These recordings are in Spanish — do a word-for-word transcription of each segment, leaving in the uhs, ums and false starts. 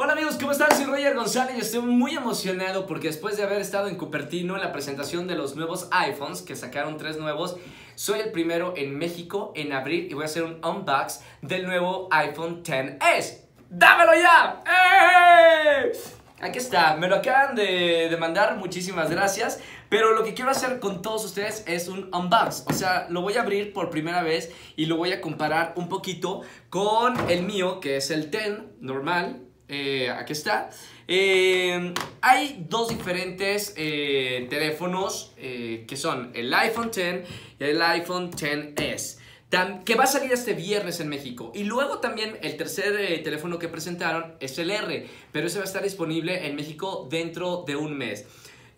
Hola amigos, ¿cómo están? Soy Roger González y estoy muy emocionado porque después de haber estado en Cupertino en la presentación de los nuevos iPhones, que sacaron tres nuevos, soy el primero en México en abrir y voy a hacer un unbox del nuevo iPhone X S. ¡Dámelo ya! ¡Eh! Aquí está, me lo acaban de, de mandar, muchísimas gracias. Pero lo que quiero hacer con todos ustedes es un unbox. O sea, lo voy a abrir por primera vez y lo voy a comparar un poquito con el mío, que es el X normal. Eh, aquí está. eh, Hay dos diferentes eh, teléfonos eh, que son el iPhone X y el iPhone X S, que va a salir este viernes en México. Y luego también el tercer eh, teléfono que presentaron es el R, pero ese va a estar disponible en México dentro de un mes.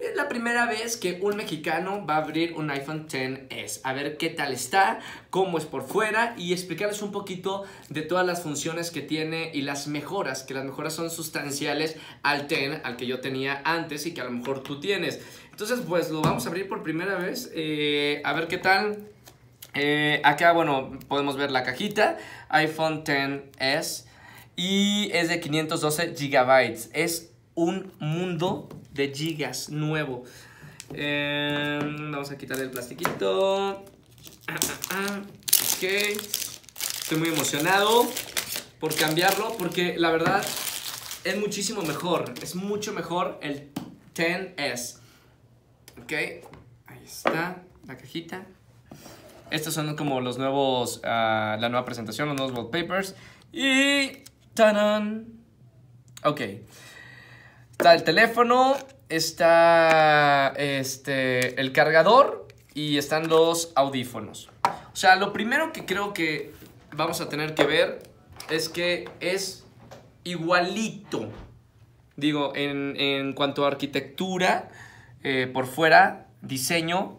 Es la primera vez que un mexicano va a abrir un iPhone X S. A ver qué tal está, cómo es por fuera y explicarles un poquito de todas las funciones que tiene y las mejoras, que las mejoras son sustanciales al X, al que yo tenía antes y que a lo mejor tú tienes. Entonces, pues lo vamos a abrir por primera vez, eh, a ver qué tal. Eh, acá, bueno, podemos ver la cajita, iPhone X S, y es de quinientos doce gigabytes. Es un mundo de gigas nuevo. eh, Vamos a quitarle el plastiquito. ah, ah, ah. Ok, estoy muy emocionado por cambiarlo, porque la verdad es muchísimo mejor. Es mucho mejor el X S. Ok, ahí está la cajita. Estos son como los nuevos, uh, la nueva presentación, los nuevos wallpapers. Y ¡tarán! Ok, está el teléfono, está este, el cargador y están los audífonos. O sea, lo primero que creo que vamos a tener que ver es que es igualito. Digo, en, en cuanto a arquitectura, eh, por fuera, diseño,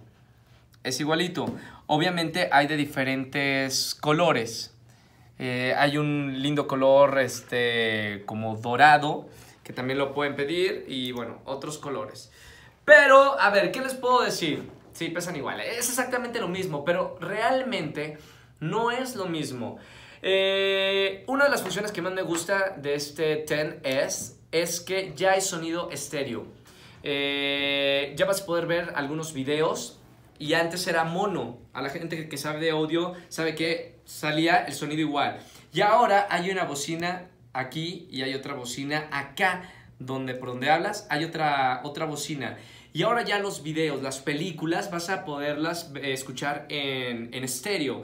es igualito. Obviamente hay de diferentes colores. Eh, hay un lindo color este, como dorado, que también lo pueden pedir, y bueno, otros colores. Pero, a ver, ¿qué les puedo decir? Sí, pesan igual, es exactamente lo mismo, pero realmente no es lo mismo. Eh, una de las funciones que más me gusta de este X S es que ya hay sonido estéreo. Eh, ya vas a poder ver algunos videos, y antes era mono. A la gente que sabe de audio sabe que salía el sonido igual. Y ahora hay una bocina aquí y hay otra bocina acá, donde por donde hablas hay otra, otra bocina. Y ahora ya los videos, las películas, vas a poderlas eh, escuchar en, en estéreo.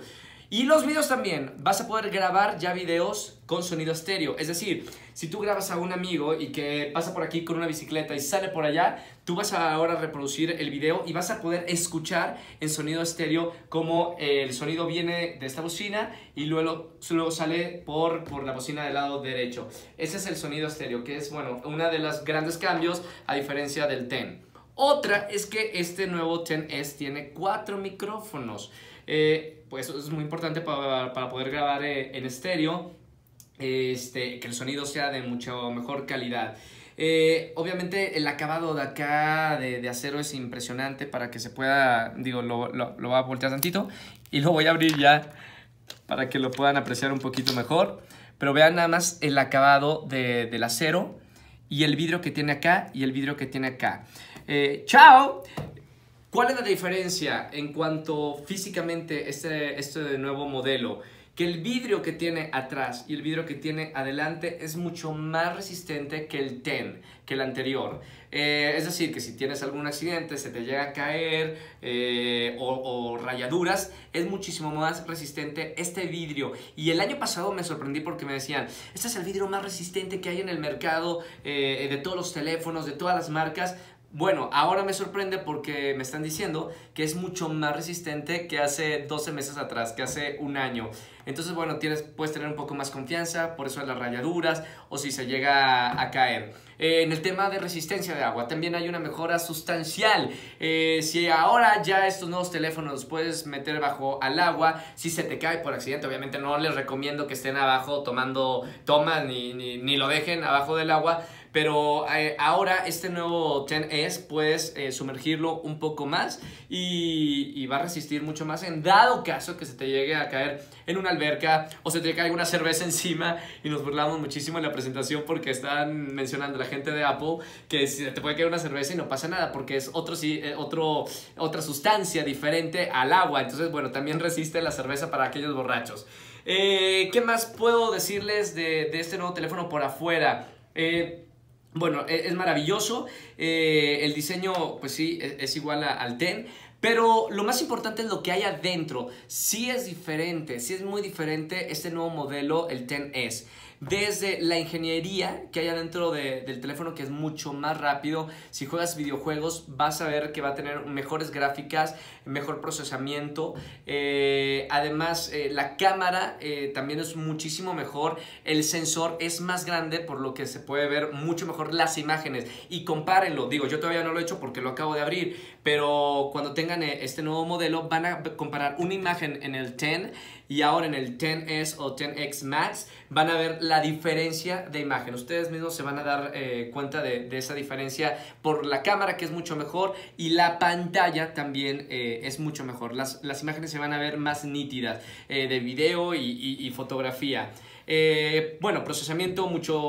Y los videos también, vas a poder grabar ya videos con sonido estéreo. Es decir, si tú grabas a un amigo y que pasa por aquí con una bicicleta y sale por allá, tú vas a ahora reproducir el video y vas a poder escuchar en sonido estéreo como el sonido viene de esta bocina y luego, luego sale por, por la bocina del lado derecho. Ese es el sonido estéreo, que es, bueno, uno de los grandes cambios a diferencia del X. Otra es que este nuevo X S tiene cuatro micrófonos. Eh, pues es muy importante para, para poder grabar eh, en estéreo, este, que el sonido sea de mucha mejor calidad. Eh, obviamente el acabado de acá de, de acero es impresionante para que se pueda, digo, lo, lo, lo voy a voltear tantito y lo voy a abrir ya para que lo puedan apreciar un poquito mejor. Pero vean nada más el acabado de, del acero y el vidrio que tiene acá y el vidrio que tiene acá. Eh, ¡Chao! ¿Cuál es la diferencia en cuanto físicamente este, este nuevo modelo? Que el vidrio que tiene atrás y el vidrio que tiene adelante es mucho más resistente que el X, que el anterior. Eh, es decir, que si tienes algún accidente, se te llega a caer eh, o, o rayaduras, es muchísimo más resistente este vidrio. Y el año pasado me sorprendí porque me decían, este es el vidrio más resistente que hay en el mercado eh, de todos los teléfonos, de todas las marcas. Bueno, ahora me sorprende porque me están diciendo que es mucho más resistente que hace doce meses atrás, que hace un año. Entonces, bueno, tienes, puedes tener un poco más confianza, por eso las rayaduras o si se llega a, a caer. Eh, en el tema de resistencia de agua, también hay una mejora sustancial. Eh, si ahora ya estos nuevos teléfonos los puedes meter bajo al agua, si se te cae por accidente, obviamente no les recomiendo que estén abajo tomando, toman ni, ni, ni lo dejen abajo del agua, Pero eh, ahora este nuevo X S puedes eh, sumergirlo un poco más y, y va a resistir mucho más en dado caso que se te llegue a caer en una alberca o se te caiga una cerveza encima. Y nos burlamos muchísimo en la presentación porque están mencionando a la gente de Apple que si te puede caer una cerveza y no pasa nada porque es otro, sí, eh, otro, otra sustancia diferente al agua. Entonces, bueno, también resiste la cerveza para aquellos borrachos. Eh, ¿Qué más puedo decirles de, de este nuevo teléfono por afuera? Eh, bueno, es, es maravilloso. Eh, el diseño, pues sí, es, es igual a, al X. Pero lo más importante es lo que hay adentro. Sí es diferente, sí es muy diferente este nuevo modelo, el X S. Desde la ingeniería que hay adentro de, del teléfono, que es mucho más rápido. Si juegas videojuegos vas a ver que va a tener mejores gráficas, mejor procesamiento. eh, Además eh, la cámara eh, también es muchísimo mejor. El sensor es más grande, por lo que se puede ver mucho mejor las imágenes. Y compárenlo, digo, yo todavía no lo he hecho porque lo acabo de abrir, pero cuando tengan este nuevo modelo van a comparar una imagen en el X y ahora en el X S o X S Max. Van a ver la diferencia de imagen. Ustedes mismos se van a dar eh, cuenta de, de esa diferencia por la cámara, que es mucho mejor, y la pantalla también eh, es mucho mejor. Las, las imágenes se van a ver más nítidas, eh, de video y, y, y fotografía. Eh, bueno, procesamiento mucho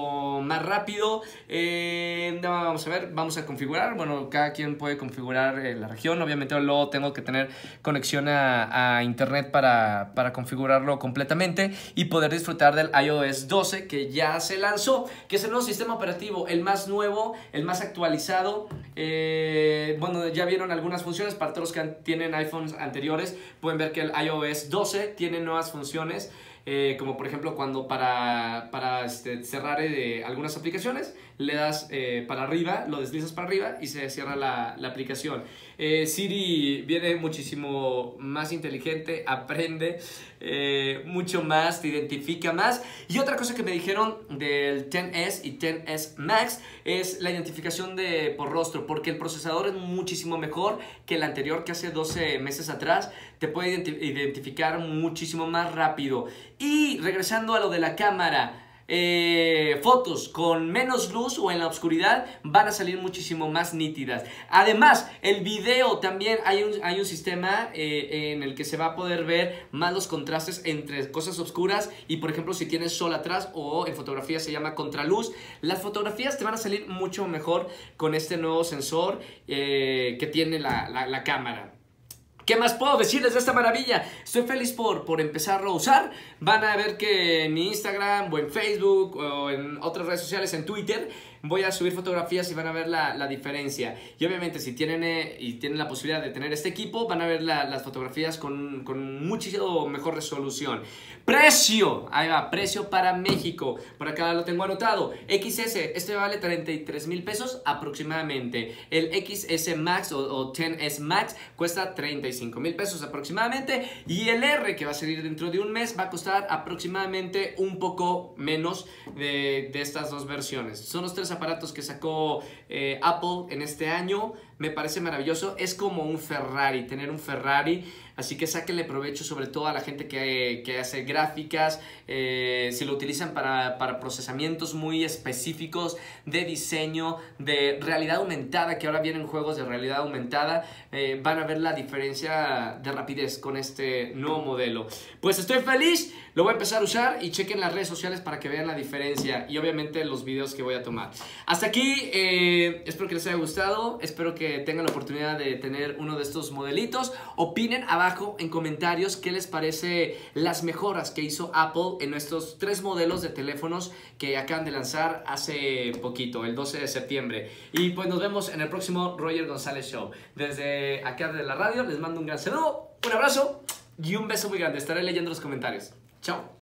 más rápido. eh, Vamos a ver, vamos a configurar. Bueno, cada quien puede configurar eh, la región. Obviamente luego tengo que tener conexión a, a internet para, para configurarlo completamente y poder disfrutar del iOS doce, que ya se lanzó, que es el nuevo sistema operativo, el más nuevo, el más actualizado. eh, Bueno, ya vieron algunas funciones. Para todos los que tienen iPhones anteriores pueden ver que el iOS doce tiene nuevas funciones. Eh, como por ejemplo cuando para, para este, cerrar eh, algunas aplicaciones le das eh, para arriba, lo deslizas para arriba y se cierra la, la aplicación. eh, Siri viene muchísimo más inteligente, aprende eh, mucho más, te identifica más. Y otra cosa que me dijeron del X S y X S Max es la identificación de, por rostro, porque el procesador es muchísimo mejor que el anterior, que hace doce meses atrás. Te puede identi- identificar muchísimo más rápido. Y regresando a lo de la cámara, eh, fotos con menos luz o en la oscuridad van a salir muchísimo más nítidas. Además, el video también hay un, hay un sistema eh, en el que se va a poder ver más los contrastes entre cosas oscuras y, por ejemplo, si tienes sol atrás, o en fotografía se llama contraluz. Las fotografías te van a salir mucho mejor con este nuevo sensor eh, que tiene la, la, la cámara. ¿Qué más puedo decirles de esta maravilla? Estoy feliz por, por empezarlo a usar. Van a ver que en mi Instagram o en Facebook o en otras redes sociales, en Twitter, voy a subir fotografías y van a ver la, la diferencia. Y obviamente si tienen, eh, y tienen la posibilidad de tener este equipo, van a ver la, las fotografías con, con muchísimo mejor resolución. ¡Precio! Ahí va, precio para México. Por acá lo tengo anotado. X S, este vale treinta y tres mil pesos aproximadamente. El X S Max o, o X S Max cuesta treinta y cinco mil pesos aproximadamente, y el R, que va a salir dentro de un mes, va a costar aproximadamente un poco menos de, de estas dos versiones. Son los tres aparatos que sacó eh, Apple en este año. Me parece maravilloso, es como un Ferrari, tener un Ferrari. Así que sáquenle provecho, sobre todo a la gente que, que hace gráficas, eh, si lo utilizan para, para procesamientos muy específicos de diseño, de realidad aumentada, que ahora vienen juegos de realidad aumentada. Eh, van a ver la diferencia de rapidez con este nuevo modelo. Pues estoy feliz, lo voy a empezar a usar y chequen las redes sociales para que vean la diferencia y obviamente los videos que voy a tomar. Hasta aquí, eh, espero que les haya gustado, espero que tengan la oportunidad de tener uno de estos modelitos. Opinen abajo en comentarios qué les parece las mejoras que hizo Apple en estos tres modelos de teléfonos que acaban de lanzar hace poquito, el doce de septiembre. Y pues nos vemos en el próximo Roger González Show. Desde acá de la radio les mando un gran saludo, un abrazo y un beso muy grande. Estaré leyendo los comentarios. Chao.